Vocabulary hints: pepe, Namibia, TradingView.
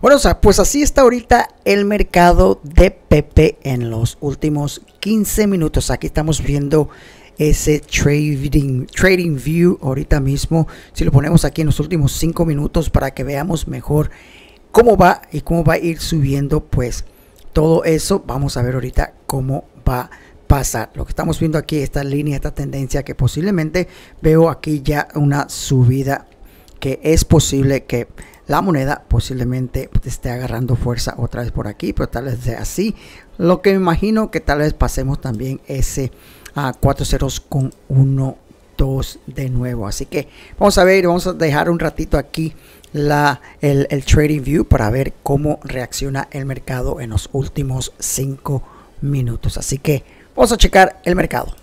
Bueno, o sea, pues así está ahorita el mercado de Pepe en los últimos 15 minutos. Aquí estamos viendo ese trading view ahorita mismo. Si lo ponemos aquí en los últimos 5 minutos para que veamos mejor cómo va y cómo va a ir subiendo, pues todo eso vamos a ver ahorita cómo va a pasar. Lo que estamos viendo aquí, esta línea, esta tendencia que posiblemente veo aquí ya una subida que es posible que la moneda posiblemente esté agarrando fuerza otra vez por aquí, pero tal vez sea así. Lo que me imagino que tal vez pasemos también ese a 4.012 de nuevo. Así que vamos a ver, vamos a dejar un ratito aquí el Trading View para ver cómo reacciona el mercado en los últimos 5 minutos. Así que vamos a checar el mercado.